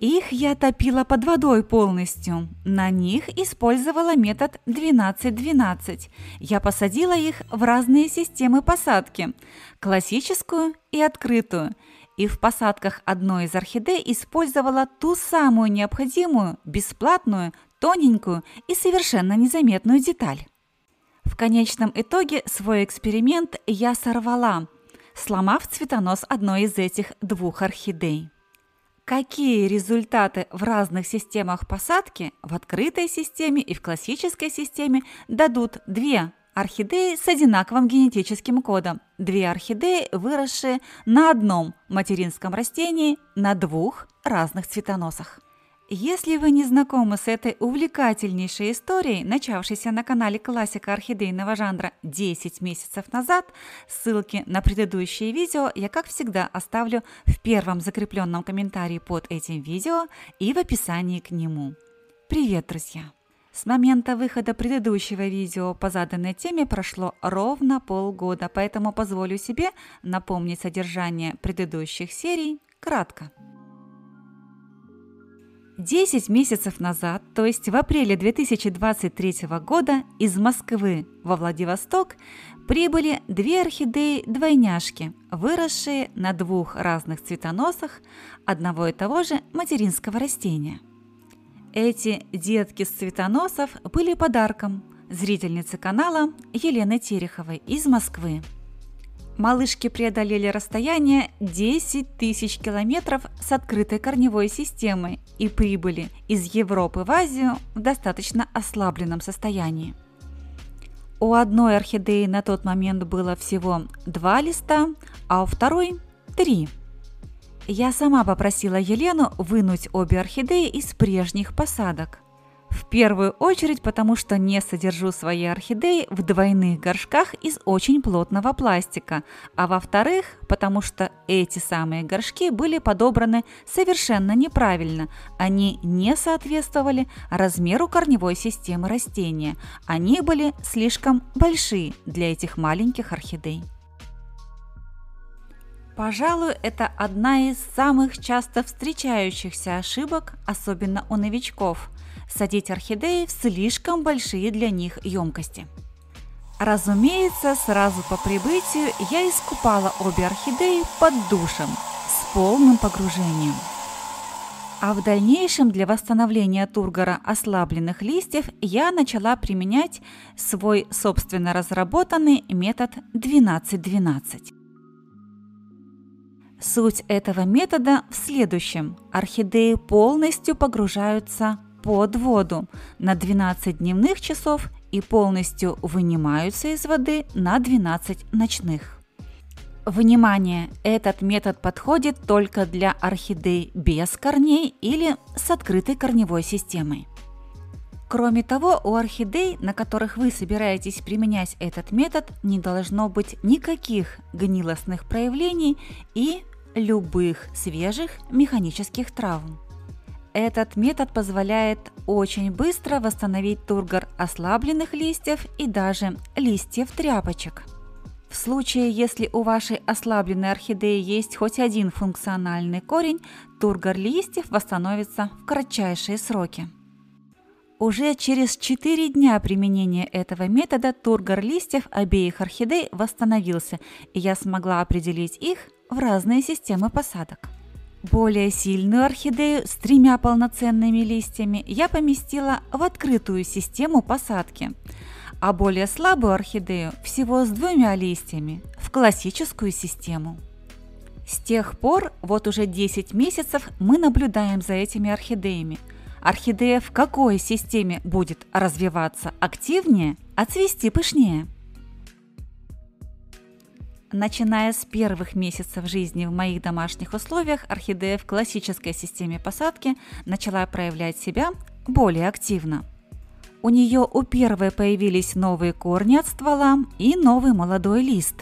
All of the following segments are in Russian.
Их я топила под водой полностью. На них использовала метод 12/12. Я посадила их в разные системы посадки, классическую и открытую. И в посадках одной из орхидей использовала ту самую необходимую, бесплатную, тоненькую и совершенно незаметную деталь. В конечном итоге свой эксперимент я сорвала, сломав цветонос одной из этих двух орхидей. Какие результаты в разных системах посадки, в открытой системе и в классической системе, дадут две орхидеи с одинаковым генетическим кодом? Две орхидеи, выросшие на одном материнском растении на двух разных цветоносах. Если вы не знакомы с этой увлекательнейшей историей, начавшейся на канале «Классика орхидейного жанра» 10 месяцев назад, ссылки на предыдущие видео я, как всегда, оставлю в первом закрепленном комментарии под этим видео и в описании к нему. Привет, друзья! С момента выхода предыдущего видео по заданной теме прошло ровно полгода, поэтому позволю себе напомнить содержание предыдущих серий кратко. 10 месяцев назад, то есть в апреле 2023 года, из Москвы во Владивосток прибыли две орхидеи-двойняшки, выросшие на двух разных цветоносах одного и того же материнского растения. Эти детки с цветоносов были подарком зрительницы канала Елены Тереховой из Москвы. Малышки преодолели расстояние 10 тысяч километров с открытой корневой системой и прибыли из Европы в Азию в достаточно ослабленном состоянии. У одной орхидеи на тот момент было всего 2 листа, а у второй – 3. Я сама попросила Елену вынуть обе орхидеи из прежних посадок. В первую очередь, потому что не содержу свои орхидеи в двойных горшках из очень плотного пластика, а во-вторых, потому что эти самые горшки были подобраны совершенно неправильно, они не соответствовали размеру корневой системы растения, они были слишком большие для этих маленьких орхидей. Пожалуй, это одна из самых часто встречающихся ошибок, особенно у новичков – садить орхидеи в слишком большие для них емкости. Разумеется, сразу по прибытию я искупала обе орхидеи под душем с полным погружением. А в дальнейшем для восстановления тургора ослабленных листьев я начала применять свой собственно разработанный метод 12/12. Суть этого метода в следующем. Орхидеи полностью погружаются под воду на 12 дневных часов и полностью вынимаются из воды на 12 ночных. Внимание! Этот метод подходит только для орхидей без корней или с открытой корневой системой. Кроме того, у орхидей, на которых вы собираетесь применять этот метод, не должно быть никаких гнилостных проявлений и любых свежих механических травм. Этот метод позволяет очень быстро восстановить тургор ослабленных листьев и даже листьев тряпочек. В случае, если у вашей ослабленной орхидеи есть хоть один функциональный корень, тургор листьев восстановится в кратчайшие сроки. Уже через 4 дня применения этого метода тургор листьев обеих орхидей восстановился, и я смогла определить их в разные системы посадок. Более сильную орхидею с 3 полноценными листьями я поместила в открытую систему посадки, а более слабую орхидею всего с 2 листьями в классическую систему. С тех пор, вот уже 10 месяцев, мы наблюдаем за этими орхидеями. Орхидея в какой системе будет развиваться активнее, а цвести пышнее? Начиная с первых месяцев жизни в моих домашних условиях, орхидея в классической системе посадки начала проявлять себя более активно. У нее у первой появились новые корни от ствола и новый молодой лист.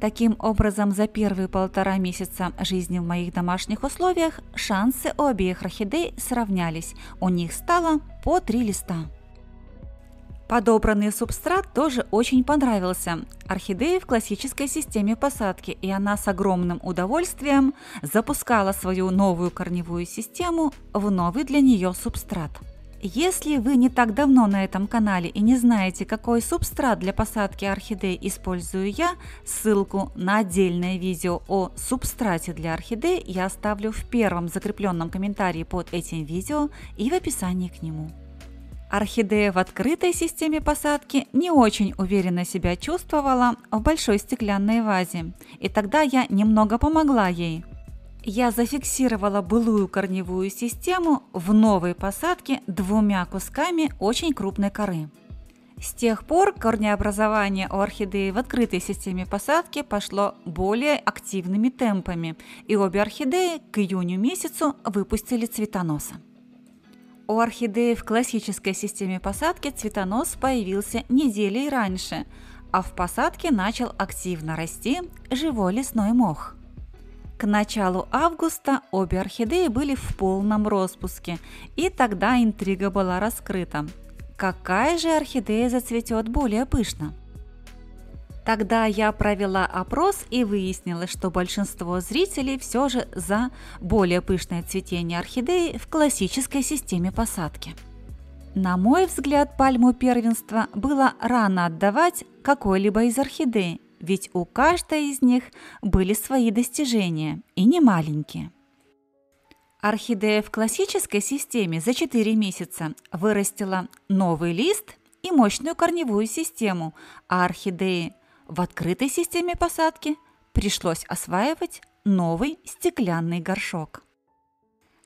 Таким образом, за первые 1,5 месяца жизни в моих домашних условиях шансы у обеих орхидей сравнялись, у них стало по 3 листа. Подобранный субстрат тоже очень понравился орхидее в классической системе посадки, и она с огромным удовольствием запускала свою новую корневую систему в новый для нее субстрат. Если вы не так давно на этом канале и не знаете, какой субстрат для посадки орхидей использую я, ссылку на отдельное видео о субстрате для орхидей я оставлю в первом закрепленном комментарии под этим видео и в описании к нему. Орхидея в открытой системе посадки не очень уверенно себя чувствовала в большой стеклянной вазе, и тогда я немного помогла ей. Я зафиксировала былую корневую систему в новой посадке двумя кусками очень крупной коры. С тех пор корнеобразование у орхидеи в открытой системе посадки пошло более активными темпами, и обе орхидеи к июню месяцу выпустили цветоноса. У орхидеи в классической системе посадки цветонос появился неделей раньше, а в посадке начал активно расти живой лесной мох. К началу августа обе орхидеи были в полном распуске, и тогда интрига была раскрыта. Какая же орхидея зацветет более пышно? Тогда я провела опрос и выяснила, что большинство зрителей все же за более пышное цветение орхидеи в классической системе посадки. На мой взгляд, пальму первенства было рано отдавать какой-либо из орхидей, ведь у каждой из них были свои достижения, и не маленькие. Орхидея в классической системе за 4 месяца вырастила новый лист и мощную корневую систему, а орхидеи в открытой системе посадки пришлось осваивать новый стеклянный горшок.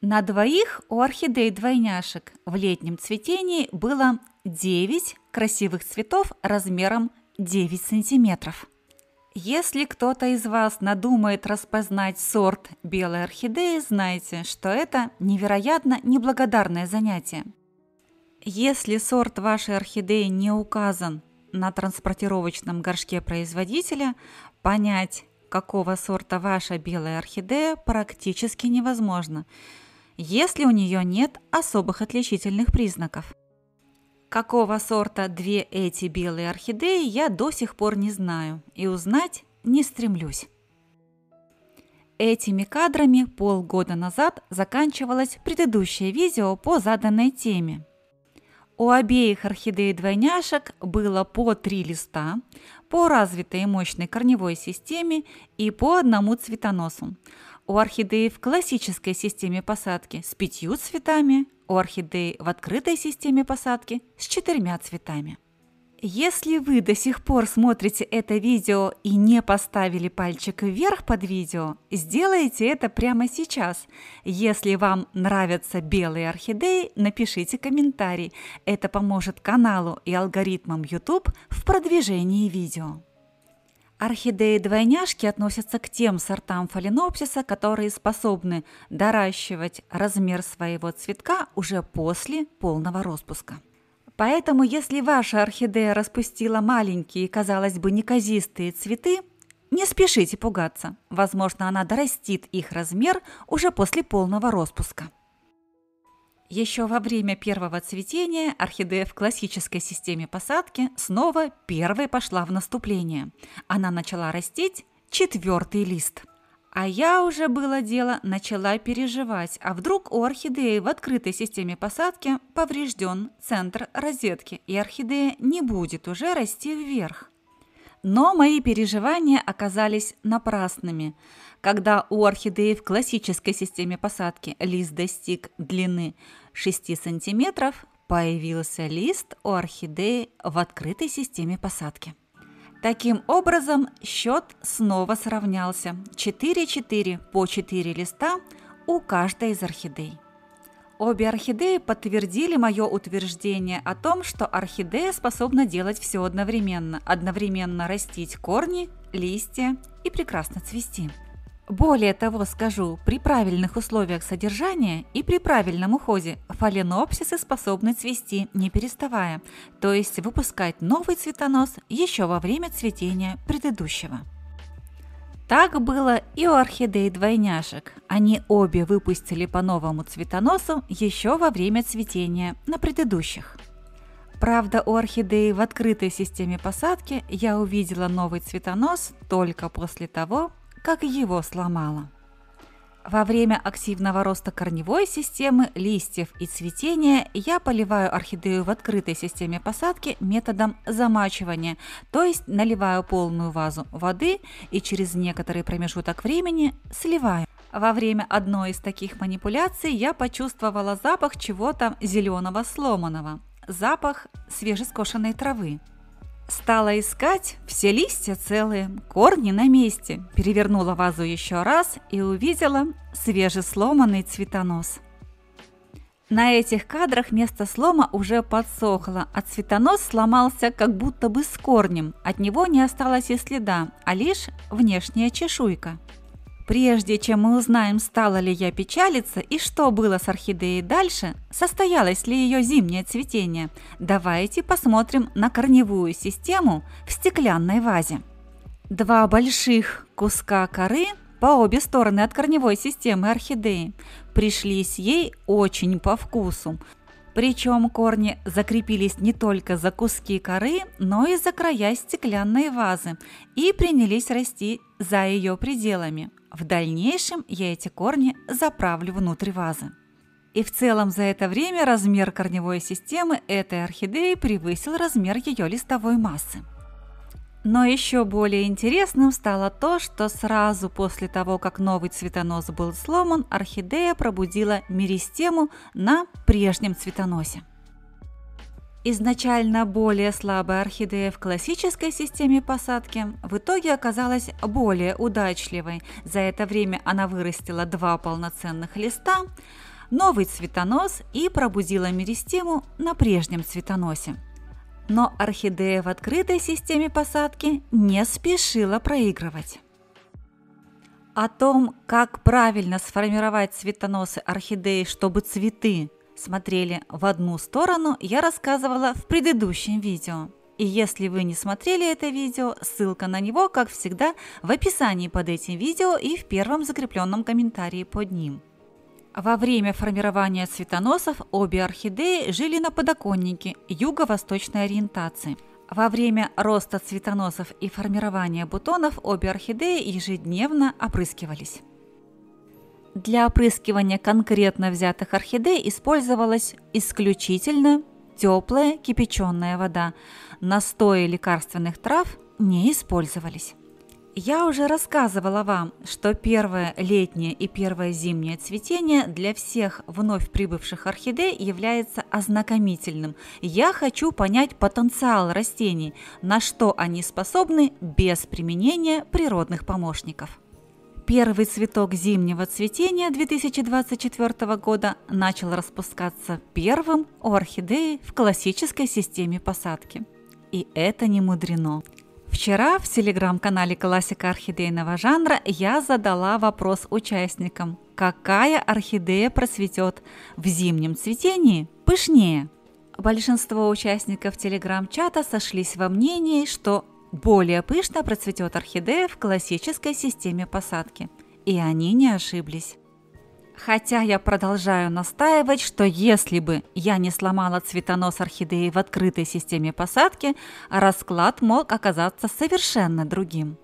На двоих у орхидей-двойняшек в летнем цветении было 9 красивых цветов размером 9 сантиметров. Если кто-то из вас надумает распознать сорт белой орхидеи, знайте, что это невероятно неблагодарное занятие. Если сорт вашей орхидеи не указан на транспортировочном горшке производителя, понять, какого сорта ваша белая орхидея, практически невозможно, если у нее нет особых отличительных признаков. Какого сорта две эти белые орхидеи, я до сих пор не знаю и узнать не стремлюсь. Этими кадрами полгода назад заканчивалось предыдущее видео по заданной теме. У обеих орхидей-двойняшек было по 3 листа, по развитой и мощной корневой системе и по одному цветоносу. У орхидеи в классической системе посадки с 5 цветами, у орхидеи в открытой системе посадки с 4 цветами. Если вы до сих пор смотрите это видео и не поставили пальчик вверх под видео, сделайте это прямо сейчас. Если вам нравятся белые орхидеи, напишите комментарий. Это поможет каналу и алгоритмам YouTube в продвижении видео. Орхидеи-двойняшки относятся к тем сортам фаленопсиса, которые способны доращивать размер своего цветка уже после полного распуска. Поэтому, если ваша орхидея распустила маленькие, казалось бы, неказистые цветы, не спешите пугаться. Возможно, она дорастит их размер уже после полного распуска. Еще во время первого цветения орхидея в классической системе посадки снова первой пошла в наступление. Она начала растить 4 лист. А я уже было дело начала переживать, а вдруг у орхидеи в открытой системе посадки поврежден центр розетки, и орхидея не будет уже расти вверх. Но мои переживания оказались напрасными. Когда у орхидеи в классической системе посадки лист достиг длины 6 см, появился лист у орхидеи в открытой системе посадки. Таким образом, счет снова сравнялся. 4-4 по 4 листа у каждой из орхидей. Обе орхидеи подтвердили мое утверждение о том, что орхидея способна делать все одновременно. Одновременно растить корни, листья и прекрасно цвести. Более того, скажу, при правильных условиях содержания и при правильном уходе фаленопсисы способны цвести не переставая, то есть выпускать новый цветонос еще во время цветения предыдущего. Так было и у орхидей-двойняшек. Они обе выпустили по новому цветоносу еще во время цветения на предыдущих. Правда, у орхидеи в открытой системе посадки я увидела новый цветонос только после того, как его сломала. Во время активного роста корневой системы, листьев и цветения я поливаю орхидею в открытой системе посадки методом замачивания, то есть наливаю полную вазу воды и через некоторый промежуток времени сливаю. Во время одной из таких манипуляций я почувствовала запах чего-то зеленого сломанного, запах свежескошенной травы. Стала искать, все листья целые, корни на месте. Перевернула вазу еще раз и увидела свежесломанный цветонос. На этих кадрах место слома уже подсохло, а цветонос сломался как будто бы с корнем. От него не осталось и следа, а лишь внешняя чешуйка. Прежде чем мы узнаем, стала ли я печалиться и что было с орхидеей дальше, состоялось ли ее зимнее цветение, давайте посмотрим на корневую систему в стеклянной вазе. Два больших куска коры по обе стороны от корневой системы орхидеи пришлись ей очень по вкусу. Причем корни закрепились не только за куски коры, но и за края стеклянной вазы и принялись расти за ее пределами. В дальнейшем я эти корни заправлю внутрь вазы. И в целом за это время размер корневой системы этой орхидеи превысил размер ее листовой массы. Но еще более интересным стало то, что сразу после того, как новый цветонос был сломан, орхидея пробудила меристему на прежнем цветоносе. Изначально более слабая орхидея в классической системе посадки в итоге оказалась более удачливой. За это время она вырастила два полноценных листа, новый цветонос и пробудила меристему на прежнем цветоносе. Но орхидея в открытой системе посадки не спешила проигрывать. О том, как правильно сформировать цветоносы орхидеи, чтобы цветы смотрели в одну сторону, я рассказывала в предыдущем видео. И если вы не смотрели это видео, ссылка на него, как всегда, в описании под этим видео и в первом закрепленном комментарии под ним. Во время формирования цветоносов обе орхидеи жили на подоконнике юго-восточной ориентации. Во время роста цветоносов и формирования бутонов обе орхидеи ежедневно опрыскивались. Для опрыскивания конкретно взятых орхидей использовалась исключительно теплая кипяченая вода. Настои лекарственных трав не использовались. Я уже рассказывала вам, что первое летнее и первое зимнее цветение для всех вновь прибывших орхидей является ознакомительным. Я хочу понять потенциал растений, на что они способны без применения природных помощников. Первый цветок зимнего цветения 2024 года начал распускаться первым у орхидеи в классической системе посадки. И это не мудрено. Вчера в телеграм-канале «Классика орхидейного жанра» я задала вопрос участникам, какая орхидея процветет в зимнем цветении пышнее. Большинство участников телеграм-чата сошлись во мнении, что более пышно процветет орхидея в классической системе посадки. И они не ошиблись. Хотя я продолжаю настаивать, что если бы я не сломала цветонос орхидеи в открытой системе посадки, расклад мог оказаться совершенно другим.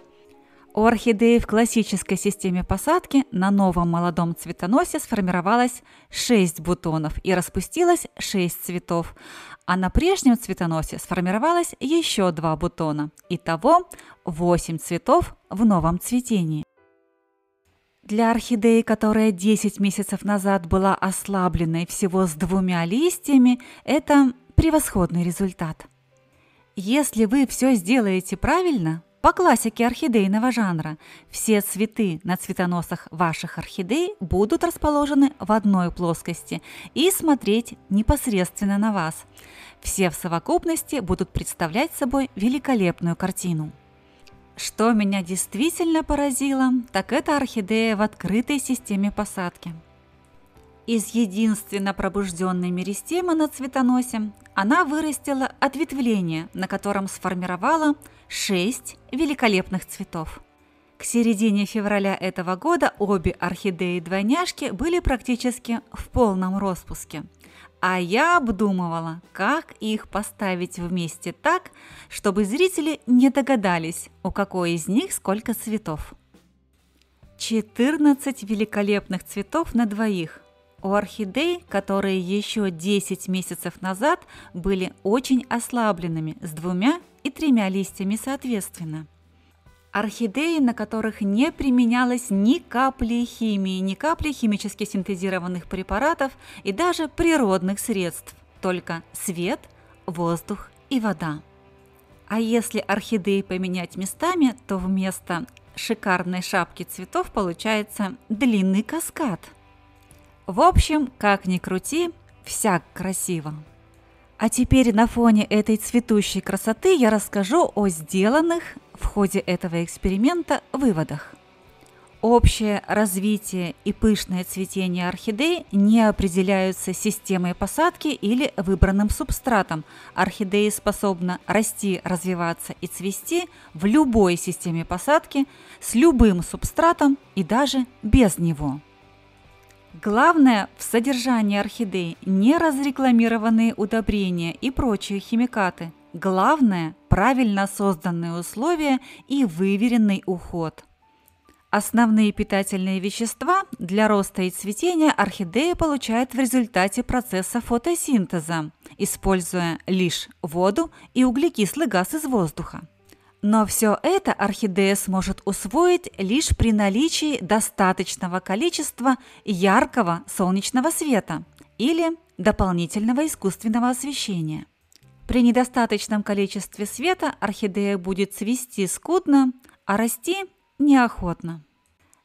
У орхидеи в классической системе посадки на новом молодом цветоносе сформировалось 6 бутонов и распустилось 6 цветов, а на прежнем цветоносе сформировалось еще 2 бутона. Итого 8 цветов в новом цветении. Для орхидеи, которая 10 месяцев назад была ослабленной всего с 2 листьями, это превосходный результат. Если вы все сделаете правильно, по классике орхидейного жанра, все цветы на цветоносах ваших орхидей будут расположены в одной плоскости и смотреть непосредственно на вас. Все в совокупности будут представлять собой великолепную картину. Что меня действительно поразило, так это орхидея в открытой системе посадки. Из единственно пробужденной меристемы на цветоносе она вырастила ответвление, на котором сформировала 6 великолепных цветов. К середине февраля этого года обе орхидеи-двойняшки были практически в полном распуске. А я обдумывала, как их поставить вместе так, чтобы зрители не догадались, у какой из них сколько цветов. 14 великолепных цветов на двоих. У орхидей, которые еще 10 месяцев назад были очень ослабленными, с 2 и 3 листьями соответственно. Орхидеи, на которых не применялось ни капли химии, ни капли химически синтезированных препаратов и даже природных средств, только свет, воздух и вода. А если орхидеи поменять местами, то вместо шикарной шапки цветов получается длинный каскад. В общем, как ни крути, всяк красиво. А теперь на фоне этой цветущей красоты я расскажу о сделанных в ходе этого эксперимента выводах. Общее развитие и пышное цветение орхидей не определяются системой посадки или выбранным субстратом. Орхидея способна расти, развиваться и цвести в любой системе посадки, с любым субстратом и даже без него. Главное в содержании орхидей не разрекламированные удобрения и прочие химикаты. Главное – правильно созданные условия и выверенный уход. Основные питательные вещества для роста и цветения орхидея получает в результате процесса фотосинтеза, используя лишь воду и углекислый газ из воздуха. Но все это орхидея сможет усвоить лишь при наличии достаточного количества яркого солнечного света или дополнительного искусственного освещения. При недостаточном количестве света орхидея будет цвести скудно, а расти неохотно.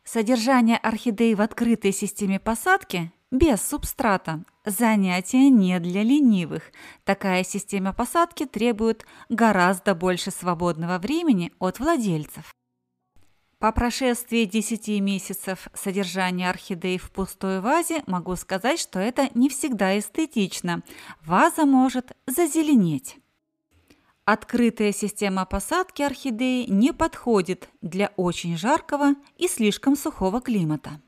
Содержание орхидей в открытой системе посадки без субстрата – занятие не для ленивых. Такая система посадки требует гораздо больше свободного времени от владельцев. По прошествии 10 месяцев содержания орхидей в пустой вазе могу сказать, что это не всегда эстетично. Ваза может зазеленеть. Открытая система посадки орхидеи не подходит для очень жаркого и слишком сухого климата.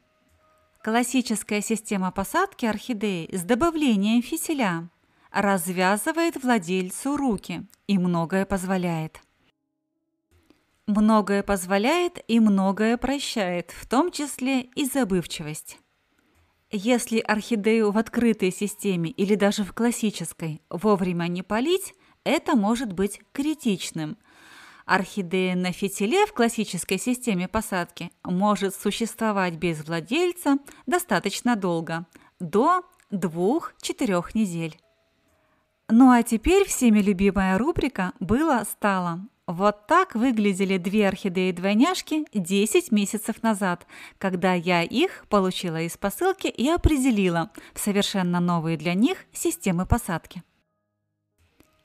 Классическая система посадки орхидеи с добавлением фитиля развязывает владельцу руки и многое позволяет. Многое позволяет и многое прощает, в том числе и забывчивость. Если орхидею в открытой системе или даже в классической вовремя не полить, это может быть критичным. Орхидея на фитиле в классической системе посадки может существовать без владельца достаточно долго, до 2-4 недель. Ну а теперь всеми любимая рубрика «Было-стало». Вот так выглядели 2 орхидеи-двойняшки 10 месяцев назад, когда я их получила из посылки и определила в совершенно новые для них системы посадки.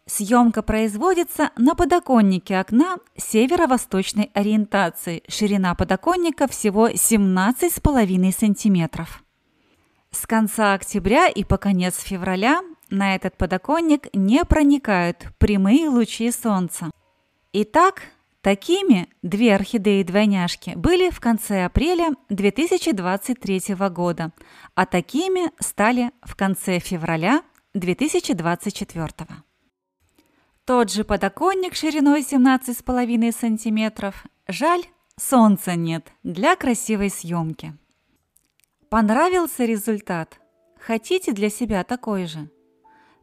Съемка производится на подоконнике окна северо-восточной ориентации. Ширина подоконника всего 17,5 см. С конца октября и по конец февраля на этот подоконник не проникают прямые лучи солнца. Итак, такими 2 орхидеи-двойняшки были в конце апреля 2023 года, а такими стали в конце февраля 2024 года. Тот же подоконник шириной 17,5 см. Жаль, солнца нет для красивой съемки. Понравился результат? Хотите для себя такой же?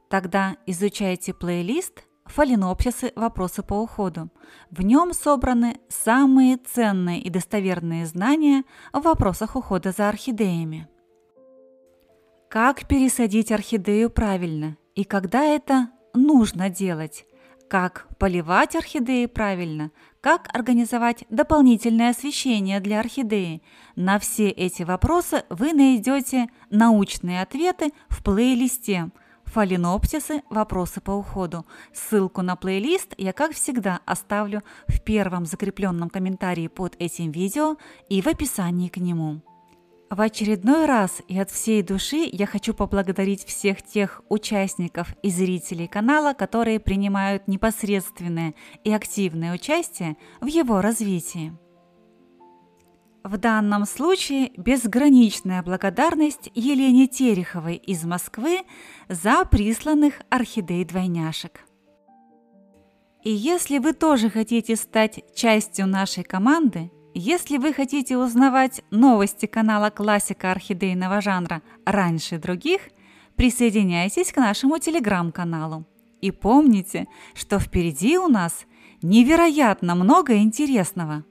Тогда изучайте плейлист «Фаленопсисы. Вопросы по уходу». В нем собраны самые ценные и достоверные знания в вопросах ухода за орхидеями. Как пересадить орхидею правильно и когда это нужно делать? Как поливать орхидеи правильно, как организовать дополнительное освещение для орхидеи. На все эти вопросы вы найдете научные ответы в плейлисте «Фаленопсисы. Вопросы по уходу». Ссылку на плейлист я, как всегда, оставлю в первом закрепленном комментарии под этим видео и в описании к нему. В очередной раз и от всей души я хочу поблагодарить всех тех участников и зрителей канала, которые принимают непосредственное и активное участие в его развитии. В данном случае безграничная благодарность Елене Тереховой из Москвы за присланных орхидей-двойняшек. И если вы тоже хотите стать частью нашей команды, если вы хотите узнавать новости канала «Классика орхидейного жанра» раньше других, присоединяйтесь к нашему телеграм-каналу. И помните, что впереди у нас невероятно много интересного!